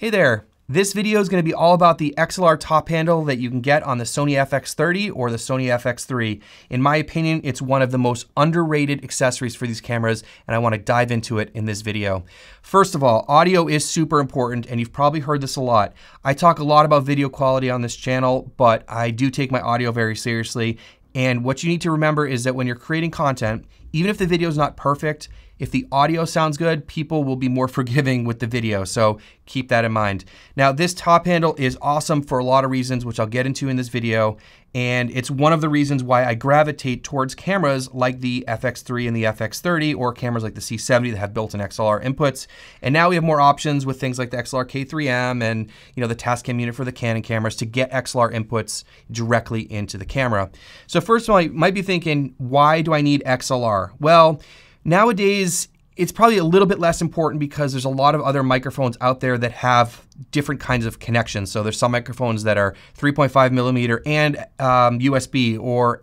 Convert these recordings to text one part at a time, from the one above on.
Hey there! This video is going to be all about the XLR top handle that you can get on the Sony FX30 or the Sony FX3. In my opinion, it's one of the most underrated accessories for these cameras, and I want to dive into it in this video. First of all, audio is super important, and you've probably heard this a lot. I talk a lot about video quality on this channel, but I do take my audio very seriously. And what you need to remember is that when you're creating content, even if the video is not perfect, if the audio sounds good, people will be more forgiving with the video. So keep that in mind. Now, this top handle is awesome for a lot of reasons, which I'll get into in this video. And it's one of the reasons why I gravitate towards cameras like the FX3 and the FX30, or cameras like the C70 that have built-in XLR inputs. And now we have more options with things like the XLR-K3M and the Tascam unit for the Canon cameras to get XLR inputs directly into the camera. So first of all, you might be thinking, why do I need XLR? Well, nowadays, it's probably a little bit less important because there's a lot of other microphones out there that have different kinds of connections. So there's some microphones that are 3.5 millimeter and USB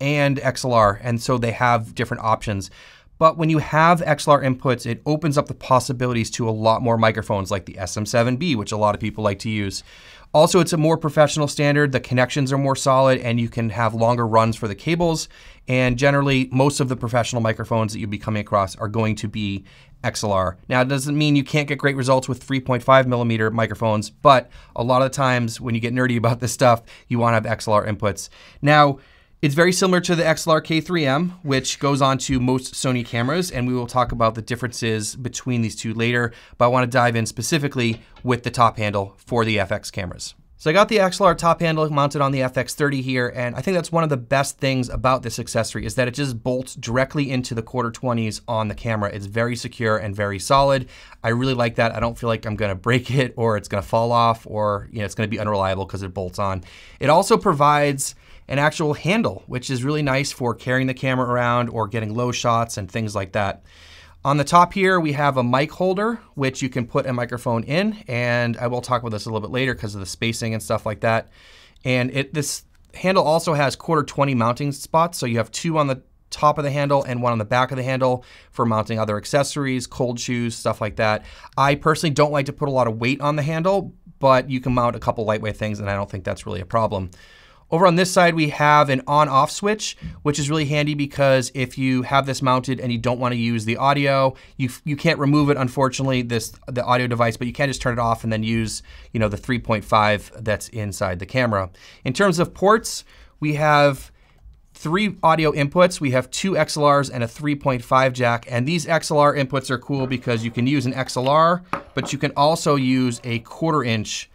and XLR, and so they have different options. But when you have XLR inputs, it opens up the possibilities to a lot more microphones like the SM7B, which a lot of people like to use. Also, it's a more professional standard. The connections are more solid and you can have longer runs for the cables. And generally, most of the professional microphones that you'll be coming across are going to be XLR. Now, it doesn't mean you can't get great results with 3.5 millimeter microphones, but a lot of the times when you get nerdy about this stuff, you want to have XLR inputs. Now, it's very similar to the XLR-K3M, which goes on to most Sony cameras, and we will talk about the differences between these two later, but I want to dive in specifically with the top handle for the FX cameras. So I got the XLR top handle mounted on the FX30 here, and I think that's one of the best things about this accessory is that it just bolts directly into the quarter 20s on the camera. It's very secure and very solid. I really like that. I don't feel like I'm gonna break it or it's gonna fall off or it's gonna be unreliable because it bolts on. It also provides an actual handle, which is really nice for carrying the camera around or getting low shots and things like that. On the top here, we have a mic holder, which you can put a microphone in, and I will talk about this a little bit later because of the spacing and stuff like that. And this handle also has quarter 20 mounting spots, so you have two on the top of the handle and one on the back of the handle for mounting other accessories, cold shoes, stuff like that. I personally don't like to put a lot of weight on the handle, but you can mount a couple lightweight things, and I don't think that's really a problem. Over on this side, we have an on-off switch, which is really handy because if you have this mounted and you don't want to use the audio, you can't remove it, unfortunately, the audio device, but you can just turn it off and then use the 3.5 that's inside the camera. In terms of ports, we have three audio inputs. We have two XLRs and a 3.5 jack, and these XLR inputs are cool because you can use an XLR, but you can also use a quarter-inch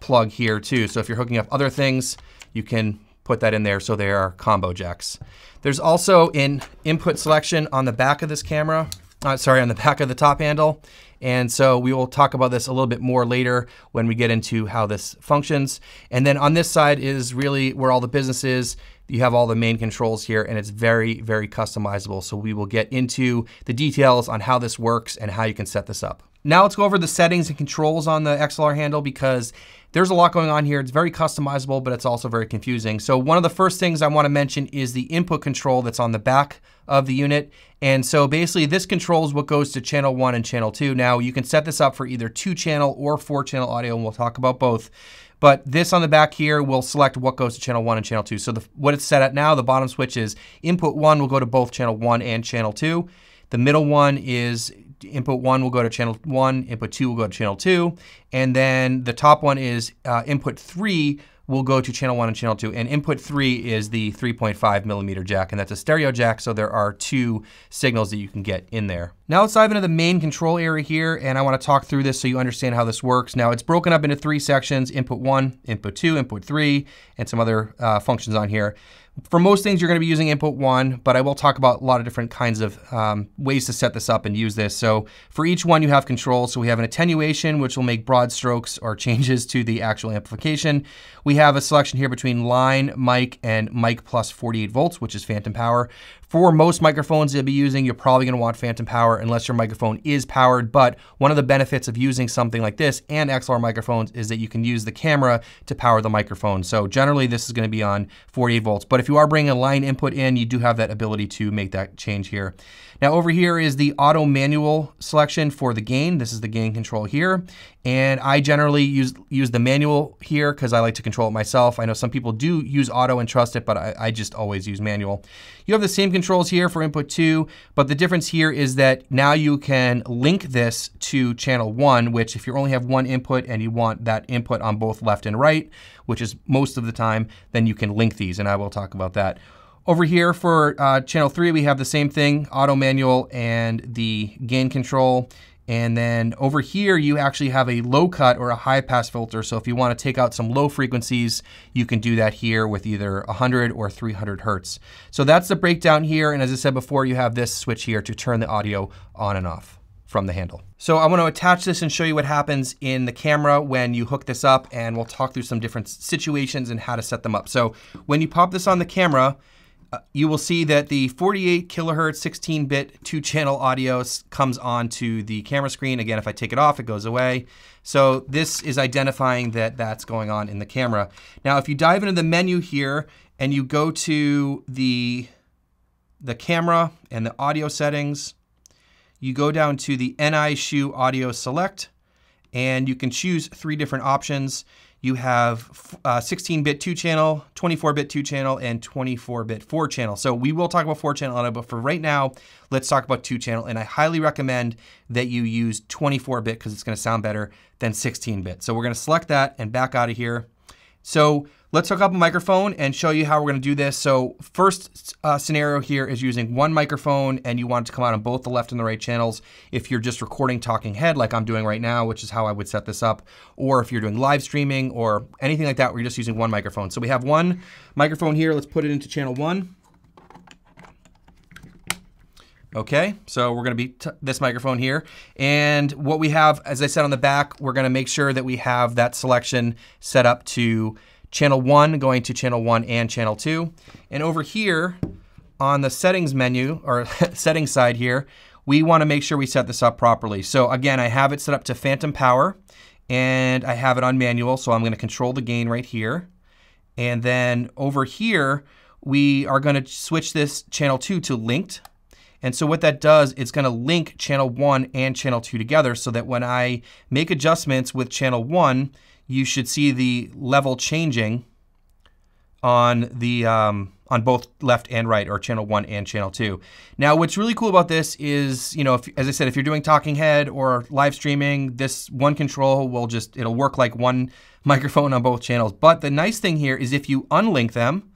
plug here too. So if you're hooking up other things, you can put that in there so they are combo jacks. There's also an input selection on the back of this camera, sorry, on the back of the top handle. And so we will talk about this a little bit more later when we get into how this functions. And then on this side is really where all the business is. You have all the main controls here and it's very, very customizable. So we will get into the details on how this works and how you can set this up. Now let's go over the settings and controls on the XLR handle because there's a lot going on here. It's very customizable, but it's also very confusing. So one of the first things I want to mention is the input control that's on the back of the unit. And so basically this controls what goes to channel 1 and channel 2. Now you can set this up for either 2-channel or 4-channel audio, and we'll talk about both. But this on the back here will select what goes to channel 1 and channel 2. So what it's set at now, the bottom switch is input 1 will go to both channel 1 and channel 2. The middle one is input 1 will go to channel 1, input 2 will go to channel 2, and then the top one is input 3 will go to channel 1 and channel 2, and input 3 is the 3.5 millimeter jack, and that's a stereo jack, so there are two signals that you can get in there. Now let's dive into the main control area here, and I want to talk through this so you understand how this works. Now it's broken up into three sections, input 1, input 2, input 3, and some other functions on here. For most things, you're going to be using input 1, but I will talk about a lot of different kinds of ways to set this up and use this. So for each one, you have controls. So we have an attenuation, which will make broad strokes or changes to the actual amplification. We have a selection here between line, mic, and mic plus 48 volts, which is phantom power. For most microphones you'll be using, you're probably going to want phantom power unless your microphone is powered. But one of the benefits of using something like this and XLR microphones is that you can use the camera to power the microphone. So generally this is going to be on 48 volts. But if you are bringing a line input in, you do have that ability to make that change here. Now over here is the auto manual selection for the gain. This is the gain control here. And I generally use the manual here because I like to control it myself. I know some people do use auto and trust it, but I just always use manual. You have the same controls here for input 2, but the difference here is that now you can link this to channel 1, which if you only have one input and you want that input on both left and right, which is most of the time, then you can link these, and I will talk about that. Over here for channel 3, we have the same thing, auto, manual, and the gain control. And then over here, you actually have a low cut or a high pass filter. So if you want to take out some low frequencies, you can do that here with either 100 or 300 hertz. So that's the breakdown here. And as I said before, you have this switch here to turn the audio on and off from the handle. So I want to attach this and show you what happens in the camera when you hook this up, and we'll talk through some different situations and how to set them up. So when you pop this on the camera, you will see that the 48 kilohertz 16-bit 2-channel audio comes onto the camera screen. Again, if I take it off, it goes away. So this is identifying that that's going on in the camera. Now, if you dive into the menu here and you go to the camera and the audio settings, you go down to the NI Shure Audio Select, and you can choose 3 different options. You have 16-bit 2-channel, 24-bit 2-channel, and 24-bit 4-channel. So we will talk about 4-channel audio, but for right now, let's talk about 2-channel. And I highly recommend that you use 24-bit because it's going to sound better than 16-bit. So we're going to select that and back out of here. So let's hook up a microphone and show you how we're going to do this. So first scenario here is using one microphone and you want it to come out on both the left and the right channels. If you're just recording talking head like I'm doing right now, which is how I would set this up, or if you're doing live streaming or anything like that where you're just using one microphone. So we have one microphone here. Let's put it into channel 1. Okay, so we're gonna be this microphone here. And what we have, as I said on the back, we're gonna make sure that we have that selection set up to channel 1, going to channel 1 and channel 2. And over here on the settings menu, or settings side here, we wanna make sure we set this up properly. So again, I have it set up to phantom power and I have it on manual, so I'm gonna control the gain right here. And then over here, we are gonna switch this channel 2 to linked. And so what that does, it's going to link channel 1 and channel 2 together so that when I make adjustments with channel 1, you should see the level changing on the on both left and right, or channel 1 and channel 2. Now, what's really cool about this is, you know, as I said, if you're doing talking head or live streaming, this one control will just, it'll work like one microphone on both channels. But the nice thing here is if you unlink them,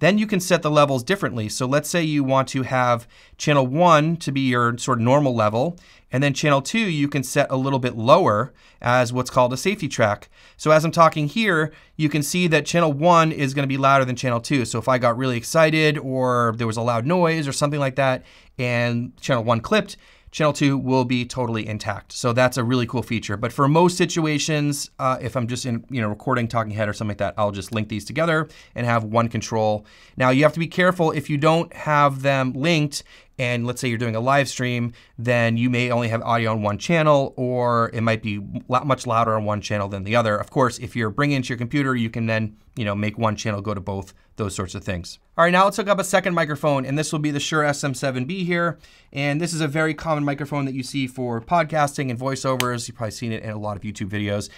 then you can set the levels differently. So let's say you want to have channel 1 to be your sort of normal level, and then channel 2 you can set a little bit lower as what's called a safety track. So as I'm talking here, you can see that channel 1 is going to be louder than channel 2. So if I got really excited or there was a loud noise or something like that and channel 1 clipped, channel 2 will be totally intact. So that's a really cool feature. But for most situations, if I'm just in, you know, recording talking head or something like that, I'll just link these together and have one control. Now you have to be careful if you don't have them linked, and let's say you're doing a live stream, then you may only have audio on one channel, or it might be much louder on one channel than the other. Of course, if you're bringing it to your computer, you can then, you know, make one channel go to both, those sorts of things. All right, now let's hook up a second microphone, and this will be the Shure SM7B here. And this is a very common microphone that you see for podcasting and voiceovers. You've probably seen it in a lot of YouTube videos.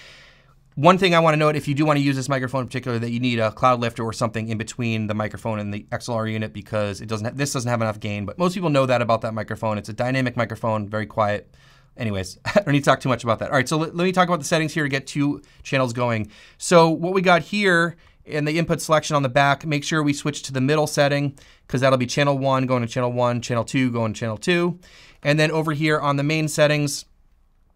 One thing I want to note, if you do want to use this microphone in particular, that you need a Cloudlifter or something in between the microphone and the XLR unit, because it doesn't this doesn't have enough gain. But most people know that about that microphone. It's a dynamic microphone, very quiet. Anyways, I don't need to talk too much about that. All right, so let me talk about the settings here to get 2 channels going. So what we got here in the input selection on the back, make sure we switch to the middle setting, because that'll be channel 1 going to channel 1, channel 2 going to channel 2. And then over here on the main settings,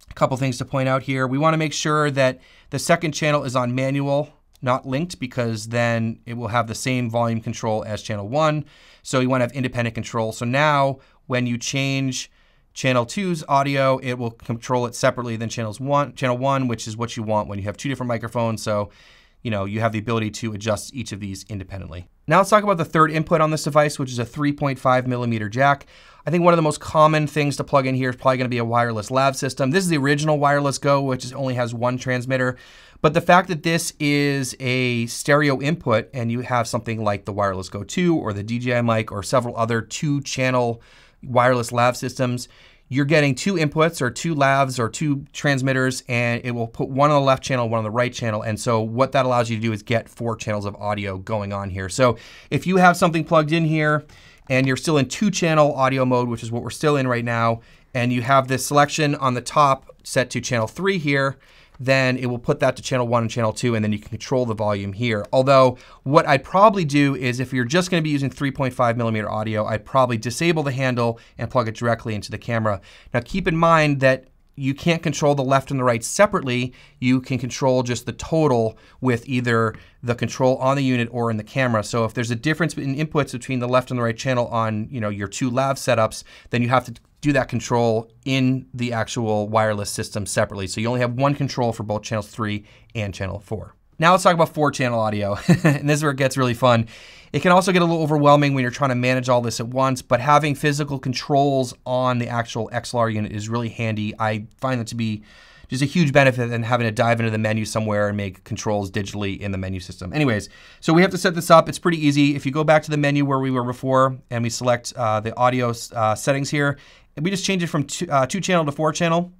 a couple things to point out here. We want to make sure that the second channel is on manual, not linked, because then it will have the same volume control as channel 1. So you want to have independent control. So now when you change channel 2's audio, it will control it separately than channel 1, which is what you want when you have 2 different microphones. So, you know, you have the ability to adjust each of these independently. Now let's talk about the third input on this device, which is a 3.5mm jack. I think one of the most common things to plug in here is probably going to be a wireless lav system. This is the original Wireless GO, which is only has one transmitter. But the fact that this is a stereo input and you have something like the Wireless GO 2 or the DJI mic or several other 2-channel wireless lav systems, you're getting two inputs or two lavs or two transmitters, and it will put one on the left channel, one on the right channel. And so what that allows you to do is get four channels of audio going on here. So if you have something plugged in here and you're still in two channel audio mode, which is what we're still in right now, and you have this selection on the top set to channel 3 here, then it will put that to channel 1 and channel 2, and then you can control the volume here. Although what I'd probably do is, if you're just going to be using 3.5 millimeter audio, I'd probably disable the handle and plug it directly into the camera. Now keep in mind that you can't control the left and the right separately. You can control just the total with either the control on the unit or in the camera. So if there's a difference in inputs between the left and the right channel on, you know, your two lav setups, then you have to do that control in the actual wireless system separately. So you only have one control for both channels 3 and channel 4. Now let's talk about 4-channel audio, and this is where it gets really fun. It can also get a little overwhelming when you're trying to manage all this at once, but having physical controls on the actual XLR unit is really handy. I find that to be just a huge benefit than having to dive into the menu somewhere and make controls digitally in the menu system. Anyways, so we have to set this up. It's pretty easy. If you go back to the menu where we were before and we select the audio settings here, and we just change it from two-channel to 4-channel.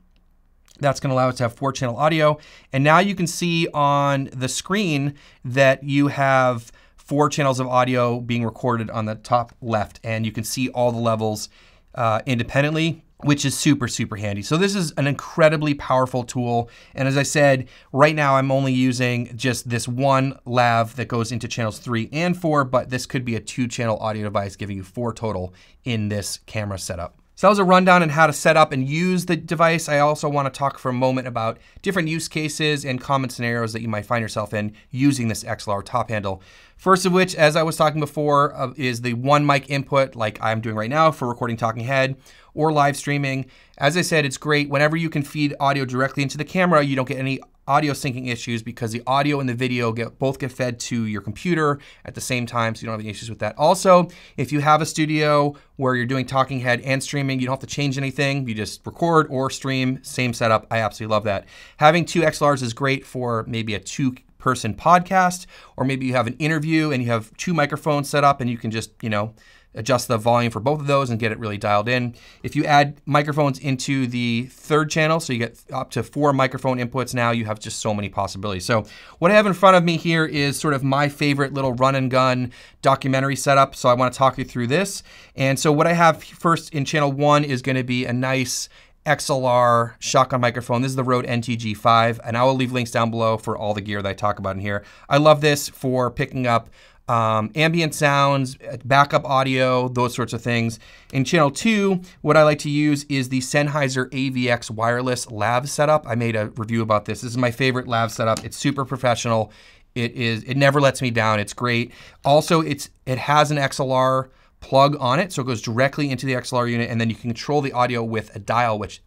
That's going to allow us to have 4-channel audio. And now you can see on the screen that you have 4 channels of audio being recorded on the top left. And you can see all the levels independently, which is super, super handy. So this is an incredibly powerful tool. And as I said, right now I'm only using just this one lav that goes into channels 3 and 4, but this could be a 2-channel audio device giving you 4 total in this camera setup. So that was a rundown on how to set up and use the device. I also want to talk for a moment about different use cases and common scenarios that you might find yourself in using this XLR top handle. First of which, as I was talking before, is the one mic input, like I'm doing right now for recording talking head or live streaming. As I said, it's great whenever you can feed audio directly into the camera. You don't get any audio syncing issues because the audio and the video both get fed to your computer at the same time, so you don't have any issues with that. Also, if you have a studio where you're doing talking head and streaming, you don't have to change anything. You just record or stream, same setup. I absolutely love that. Having 2 XLRs is great for maybe a 2-person podcast, or maybe you have an interview and you have 2 microphones set up and you can just, you know, adjust the volume for both of those and get it really dialed in. If you add microphones into the 3rd channel, so you get up to 4 microphone inputs now, you have just so many possibilities. So what I have in front of me here is sort of my favorite little run and gun documentary setup. So I want to talk you through this. And so what I have first in channel 1 is going to be a nice XLR shotgun microphone. This is the Rode NTG5, and I will leave links down below for all the gear that I talk about in here. I love this for picking up ambient sounds, backup audio, those sorts of things. In channel 2, what I like to use is the Sennheiser AVX wireless lav setup. I made a review about this. This is my favorite lav setup. It's super professional. It never lets me down. It's great. Also, it has an XLR plug on it, so it goes directly into the XLR unit, and then you can control the audio with a dial, which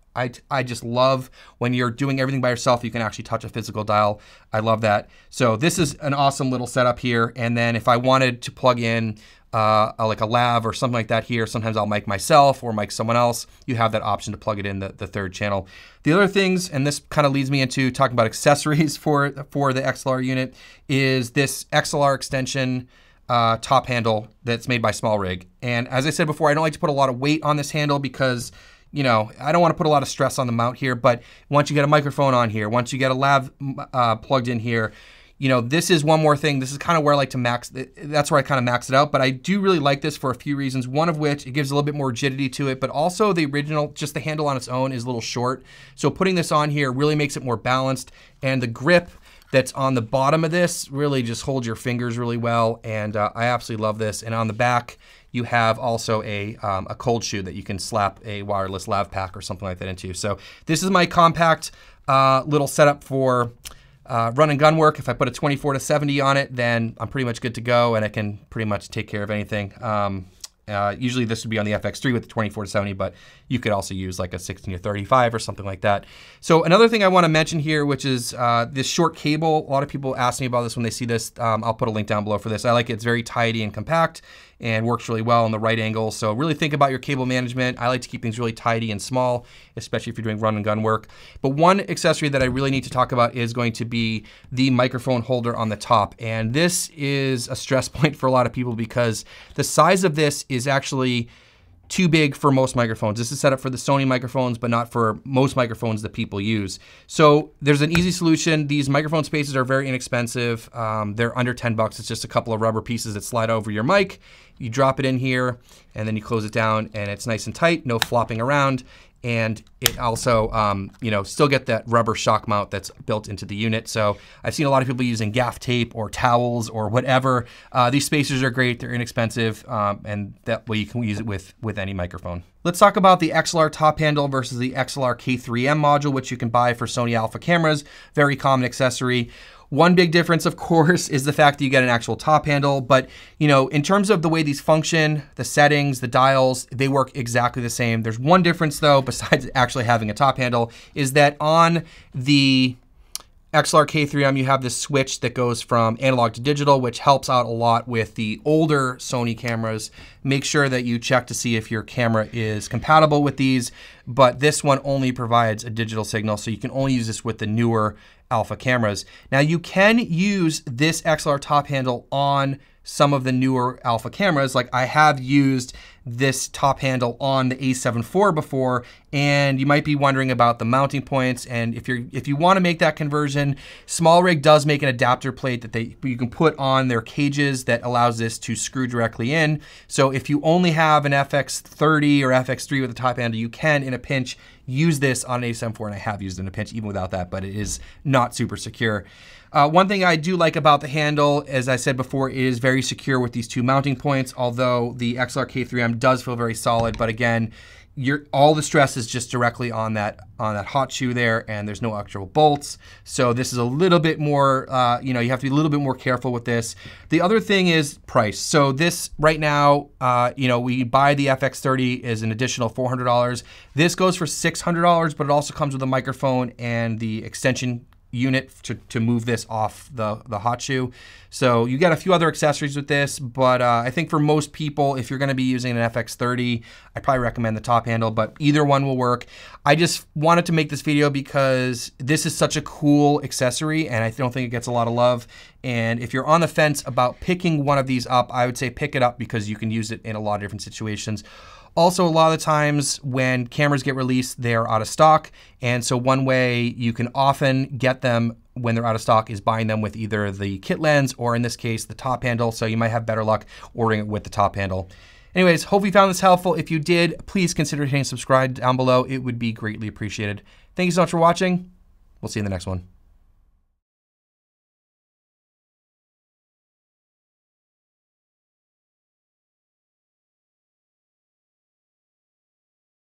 I just love. When you're doing everything by yourself, you can actually touch a physical dial. I love that. So this is an awesome little setup here. And then if I wanted to plug in like a lav or something like that here, sometimes I'll mic myself or mic someone else. You have that option to plug it in the 3rd channel. The other things, and this kind of leads me into talking about accessories for the XLR unit, is this XLR extension top handle that's made by Small Rig. And as I said before, I don't like to put a lot of weight on this handle because, you know, I don't want to put a lot of stress on the mount here, but once you get a microphone on here, once you get a lav plugged in here, you know, this is one more thing. This is kind of where I like to max, that's where I kind of max it out, but I do really like this for a few reasons. One of which, it gives a little bit more rigidity to it, but also the original, just the handle on its own is a little short. So putting this on here really makes it more balanced, and the grip that's on the bottom of this really just holds your fingers really well, and I absolutely love this. And on the back, you have also a cold shoe that you can slap a wireless lav pack or something like that into. So this is my compact little setup for run and gun work. If I put a 24 to 70 on it, then I'm pretty much good to go, and I can pretty much take care of anything. Usually this would be on the FX3 with the 24 to 70, but you could also use like a 16 to 35 or something like that. So another thing I want to mention here, which is this short cable. A lot of people ask me about this when they see this. I'll put a link down below for this. I like it. It's very tidy and compact and works really well on the right angle. So really think about your cable management. I like to keep things really tidy and small, especially if you're doing run and gun work. But one accessory that I really need to talk about is going to be the microphone holder on the top. And this is a stress point for a lot of people because the size of this is actually too big for most microphones. This is set up for the Sony microphones, but not for most microphones that people use. So there's an easy solution. These microphone spaces are very inexpensive. They're under 10 bucks. It's just a couple of rubber pieces that slide over your mic. You drop it in here and then you close it down and it's nice and tight, no flopping around. And it also, you know, still get that rubber shock mount that's built into the unit. So I've seen a lot of people using gaff tape or towels or whatever. These spacers are great, they're inexpensive, and that way you can use it with any microphone. Let's talk about the XLR top handle versus the XLR-K3M module, which you can buy for Sony Alpha cameras, very common accessory. One big difference, of course, is the fact that you get an actual top handle, but you know, in terms of the way these function, the settings, the dials, they work exactly the same. There's one difference though, besides actually having a top handle, is that on the XLR-K3M, you have this switch that goes from analog to digital, which helps out a lot with the older Sony cameras. Make sure that you check to see if your camera is compatible with these, but this one only provides a digital signal, so you can only use this with the newer Alpha cameras. Now you can use this XLR top handle on some of the newer Alpha cameras. Like I have used this top handle on the A7 IV before, and you might be wondering about the mounting points. And if you want to make that conversion, Small Rig does make an adapter plate that you can put on their cages that allows this to screw directly in. So if you only have an FX30 or FX3 with a top handle, you can in a pinch use this on an A7 IV, and I have used it in a pinch even without that, but it is not super secure. One thing I do like about the handle, as I said before, it is very secure with these two mounting points, although the XLR-K3M does feel very solid, but again, all the stress is just directly on that hot shoe there, and there's no actual bolts. So this is a little bit more, you know, you have to be a little bit more careful with this. The other thing is price. So this right now, you know, we buy the FX30 is an additional $400. This goes for $600, but it also comes with a microphone and the extension unit to move this off the hot shoe. So you get a few other accessories with this, but I think for most people, if you're gonna be using an FX30, I probably recommend the top handle, but either one will work. I just wanted to make this video because this is such a cool accessory and I don't think it gets a lot of love. And if you're on the fence about picking one of these up, I would say pick it up because you can use it in a lot of different situations. Also, a lot of the times when cameras get released, they are out of stock. And so one way you can often get them when they're out of stock is buying them with either the kit lens or in this case, the top handle. So you might have better luck ordering it with the top handle. Anyways, hope you found this helpful. If you did, please consider hitting subscribe down below. It would be greatly appreciated. Thank you so much for watching. We'll see you in the next one.